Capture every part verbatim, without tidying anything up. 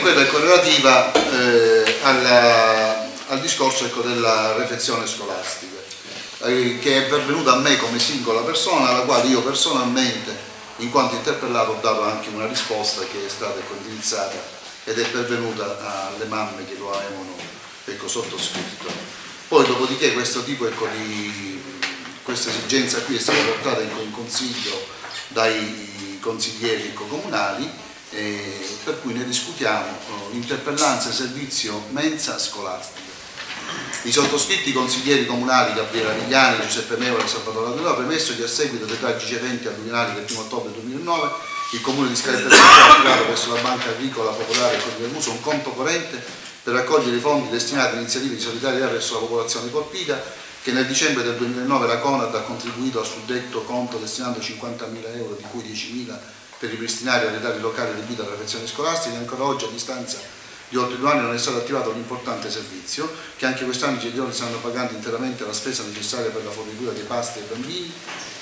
Quella è correlativa eh, alla, al discorso ecco, della refezione scolastica, eh, che è pervenuta a me come singola persona, alla quale io personalmente, in quanto interpellato, ho dato anche una risposta che è stata condivisa ed è pervenuta alle mamme che lo avevano ecco, sottoscritto. Poi dopodiché questo tipo ecco, di, questa esigenza qui è stata portata ecco, in consiglio dai consiglieri ecco, comunali, Eh, per cui ne discutiamo eh, interpellanza, servizio, mensa scolastica. I sottoscritti consiglieri comunali Gabriele Avigliani, Giuseppe Meola e Salvatore Adunio, premesso che a seguito dei tragici eventi alluvionali del primo ottobre duemilanove il comune di Scaletta Zanclea ha creato presso la Banca Agricola Popolare e del Muso un conto corrente per raccogliere i fondi destinati a iniziative di solidarietà verso la popolazione colpita, che nel dicembre del duemilanove la Conad ha contribuito al suddetto conto destinando cinquantamila euro, di cui diecimila per ripristinare le date locali di vita alla refezione scolastica, e ancora oggi a distanza di oltre due anni non è stato attivato un importante servizio, che anche quest'anno i genitori stanno pagando interamente la spesa necessaria per la fornitura dei pasti ai bambini,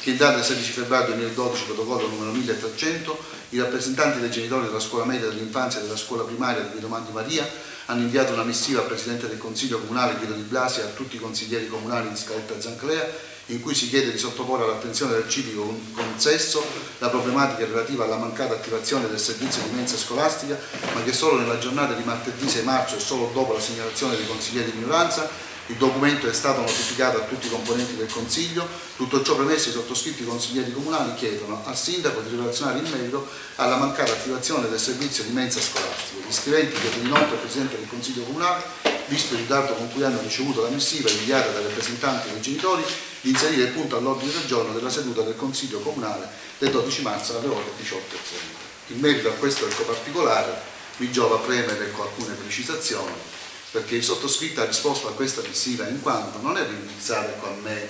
che in data sedici febbraio duemiladodici, protocollo numero milletrecento, i rappresentanti dei genitori della scuola media dell'infanzia e della scuola primaria di Guido di Maria hanno inviato una missiva al Presidente del Consiglio Comunale Guido di Blasi e a tutti i consiglieri comunali di Scaletta Zanclea, in cui si chiede di sottoporre all'attenzione del civico consesso la problematica relativa alla mancata attivazione del servizio di mensa scolastica, ma che solo nella giornata di martedì sei marzo e solo dopo la segnalazione dei consiglieri di minoranza il documento è stato notificato a tutti i componenti del Consiglio. Tutto ciò premesso, i sottoscritti consiglieri comunali chiedono al Sindaco di relazionare in merito alla mancata attivazione del servizio di mensa scolastica. Gli scriventi chiedono inoltre al Presidente del Consiglio Comunale, visto il ritardo con cui hanno ricevuto la missiva inviata dai rappresentanti dei genitori, di inserire il punto all'ordine del giorno della seduta del Consiglio Comunale del dodici marzo alle ore diciotto e trenta. In merito a questo ecco particolare mi giova premere ecco alcune precisazioni, perché il sottoscritto ha risposto a questa missiva in quanto non è indirizzata con me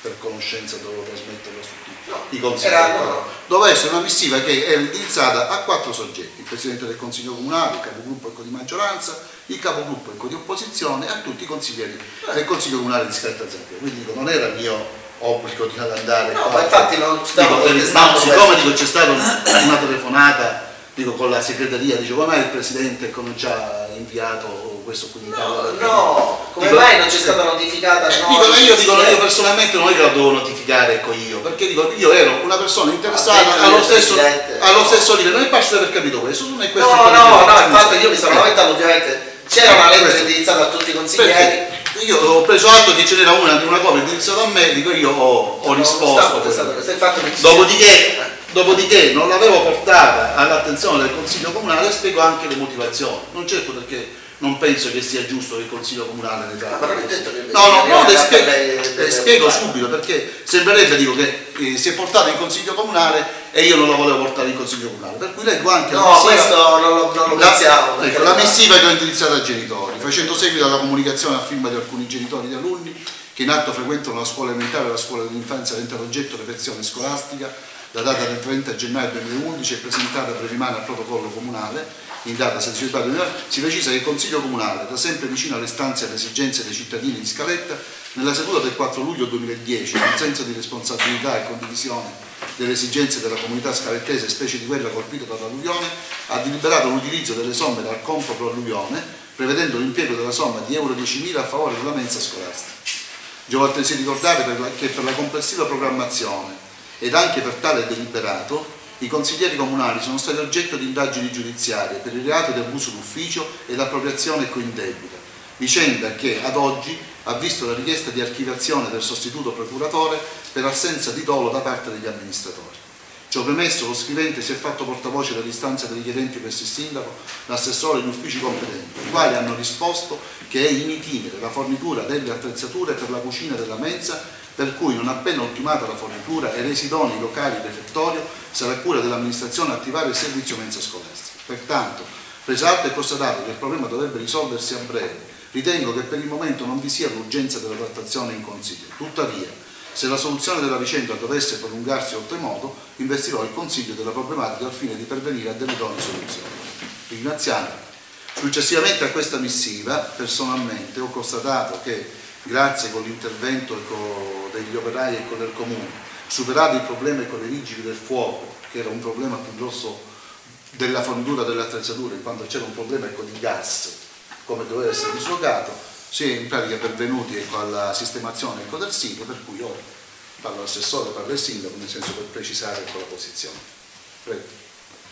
per conoscenza, dovevo trasmetterla su tutti no, i consiglieri. No. Doveva essere una missiva che era indirizzata a quattro soggetti: il Presidente del Consiglio Comunale, il Capogruppo di maggioranza, il Capogruppo di opposizione e a tutti i consiglieri eh. del Consiglio Comunale di Scaletta Zanclea. Quindi dico, non era il mio obbligo di andare no, ma infatti non stavo dico, per, ma siccome c'è stata una telefonata dico, con la segreteria, dice come mai il Presidente non ci ha inviato questo no, no, come dico, mai non c'è stata notificata? No, dico, io, dico, io personalmente non è che la devo notificare ecco io, perché dico, io ero una persona interessata ah, allo, stesso, allo stesso livello, non è facile aver capito questo, non è questo. No, no, no, no, infatti io mi sono lamentato ovviamente, c'era una lettera indirizzata a tutti i consiglieri. Perché io ho preso atto che ce n'era una di una copia indirizzata a me, dico io ho, ho no, risposto. Dopodiché... Dopodiché non l'avevo portata all'attenzione del Consiglio Comunale e spiego anche le motivazioni. Non certo perché non penso che sia giusto che il Consiglio Comunale ne tratti. Ma detto che no, no, no, le spiego, le, le spiego le subito perché sembrerebbe dico, che eh, si è portata in Consiglio Comunale e io non la volevo portare in Consiglio Comunale. Per cui leggo anche no, la missiva, questo non lo, non lo la, pensiamo, ecco, la missiva che ho indirizzato ai genitori, facendo seguito alla comunicazione a firma di alcuni genitori di alunni che in atto frequentano la scuola elementare e la scuola dell'infanzia dell'oggetto refezione scolastica. La data del trenta gennaio duemilaundici è presentata preliminare al protocollo comunale in data sedici febbraio duemilanove, si precisa che il Consiglio Comunale, da sempre vicino alle istanze e alle esigenze dei cittadini di Scaletta, nella seduta del quattro luglio duemiladieci, con senso di responsabilità e condivisione delle esigenze della comunità scalettese, specie di quella colpita dall'alluvione, ha deliberato l'utilizzo delle somme dal conto pro alluvione, prevedendo l'impiego della somma di euro diecimila a favore della mensa scolastica. Giova altresì ricordare per la, che per la complessiva programmazione ed anche per tale deliberato, i consiglieri comunali sono stati oggetto di indagini giudiziarie per il reato di abuso d'ufficio ed appropriazione coindebita, vicenda che ad oggi ha visto la richiesta di archiviazione del sostituto procuratore per assenza di dolo da parte degli amministratori. Ciò premesso, lo scrivente si è fatto portavoce alla distanza dei richiedenti presso il sindaco, l'assessore e gli uffici competenti, i quali hanno risposto che è in itinere la fornitura delle attrezzature per la cucina della mensa, per cui non appena ultimata la fornitura e resi idonei i locali e refettorio, sarà cura dell'amministrazione attivare il servizio mensa scolastica. Pertanto, preso atto e constatato che il problema dovrebbe risolversi a breve, ritengo che per il momento non vi sia l'urgenza della trattazione in Consiglio. Tuttavia, se la soluzione della vicenda dovesse prolungarsi oltremodo, investirò il Consiglio della problematica al fine di pervenire a delle idonee soluzioni. Ringraziando. Successivamente a questa missiva, personalmente ho constatato che, grazie con l'intervento degli operai e del comune, superato il problema con le vigili del fuoco, che era un problema più grosso della fornitura delle attrezzature, quando c'era un problema con il gas, come doveva essere dislocato, si è in pratica pervenuti alla sistemazione del sito, per cui ora parlo l'assessore, parlo il sindaco, nel senso per precisare con la posizione. Prego.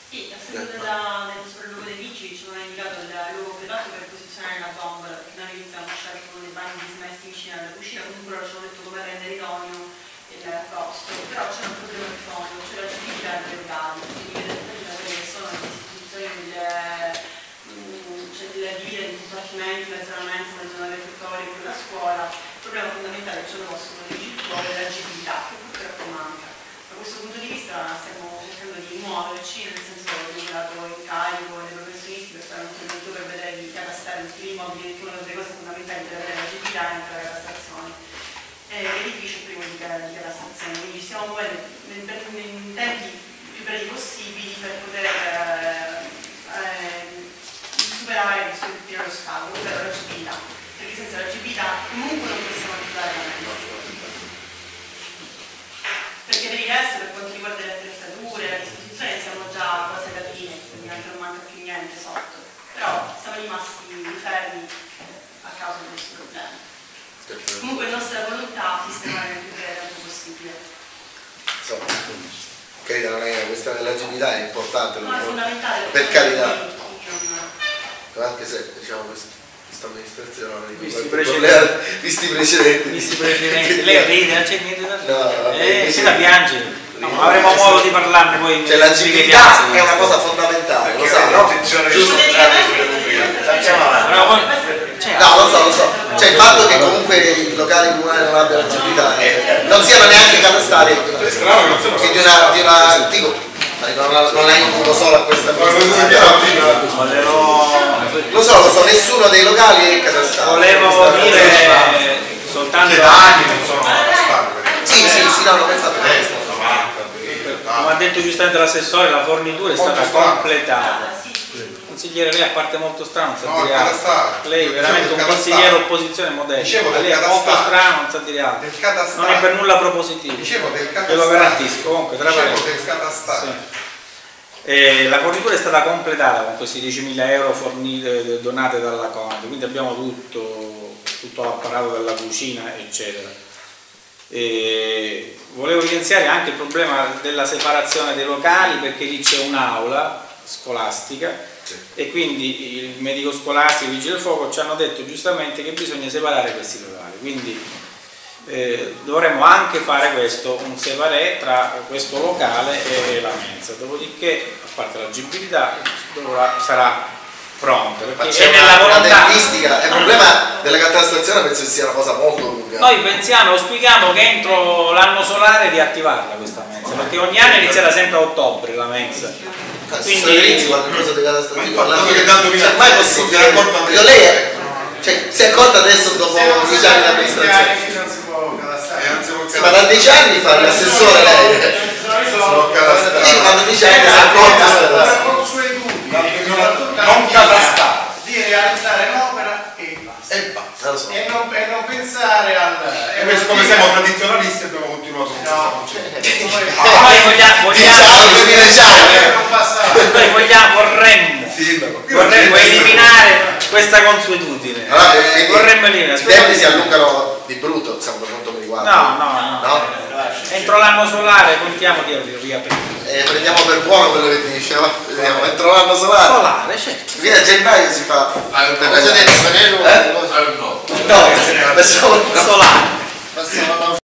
Sì, a seconda da, del sopralluogo dei vicini ci aveva indicato il luogo privato per posizionare la bomba, che non iniziamo a lasciare con dei bagni dismessi vicino alla cucina, comunque loro ci hanno detto come rendere idoneo il costo, però c'è un problema di fondo, cioè la civiltà del gas, quindi la zonanza, la zona refettoria con la scuola, il problema fondamentale che ci hanno posto con il circuito è l'agibilità, che purtroppo manca. Da questo punto di vista stiamo cercando di muoverci, nel senso che abbiamo dato incarico ai professionisti per fare un intervento per vedere di catastare tutti gli immobili, che è una delle cose fondamentali per avere l'agibilità e per la catastazione. L'edificio prima di catastazione, quindi stiamo muovendo in tempi più brevi possibili per poter superare questo lo scavo, ovvero la civiltà, perché senza la civiltà comunque non possiamo aiutare la nostra, perché per il resto, per quanto riguarda le attrezzature, la disposizione, siamo già quasi alla fine, quindi non manca più niente sotto, però siamo rimasti fermi a causa di questo problema. Comunque la nostra volontà è sistemare il più breve possibile. Ok, questa dell'agilità è importante, no, è fondamentale, per carità, anche se diciamo questa amministrazione visti i precedenti, visti precedenti, visti precedenti. Lei ride, non c'è niente da no, eh, eh, si da piangere, no, no, avremo modo di parlarne poi, cioè la civiltà è una cosa fondamentale, lo sa, no? Giusto, no, lo so, lo so, cioè il fatto che comunque i locali comunali non abbiano la civiltà, non siano neanche catastali di una tipo. Non è imputo solo a questa cosa, lo so, lo so, nessuno dei locali è catastato. Volevo dire soltanto che danni non sono catastati. Sì, sì, sì, no, non è stato questo. Come ha detto giustamente l'assessore, la fornitura è stata completata. Consigliere, lei a parte molto strano, non sa dire altro. Lei è veramente un consigliere opposizione modesto, lei è molto strano, non sa dire altro. Non è per nulla propositivo, ve lo garantisco. Comunque, tra parentesi. Eh, la fornitura è stata completata con questi diecimila euro fornite, donate dalla Conad, quindi abbiamo tutto, tutto l'apparato della cucina eccetera. Eh, volevo evidenziare anche il problema della separazione dei locali, perché lì c'è un'aula scolastica, sì, e quindi il medico scolastico e il vigile del fuoco ci hanno detto giustamente che bisogna separare questi locali, quindi Eh, dovremmo anche fare questo, un separé tra questo locale e la mensa, dopodiché a parte l'agibilità sarà pronta, perché è nella volontà. Il problema della catastazione penso sia una cosa molto lunga. Noi pensiamo, auspichiamo che entro l'anno solare di attivarla questa mensa, perché ogni anno inizierà sempre a ottobre la mensa. Quindi inizia qualcosa di catastazione, ma è possibile, cioè, si è accorta adesso dopo dieci anni di amministrazione. Ma da dieci anni fa l'assessore lei. Sono catastato. Io da dieci anni sono catastato. Non catastato. Di realizzare l'opera e basta. E basta. E non pensare al... E come siamo tradizionalisti abbiamo continuato con questo concetto. Noi vogliamo... Vorremmo. Vorremmo eliminare questa consuetudine. Vorremmo eliminare. I tempi si allungano di brutto, siamo per quanto mi riguarda. No, no, no. Entro l'anno solare contiamo di riaprire. Prendiamo per buono quello che diceva. Entro l'anno solare. Solare, certo. Via a gennaio si fa. Cosa adesso? No, no, solare.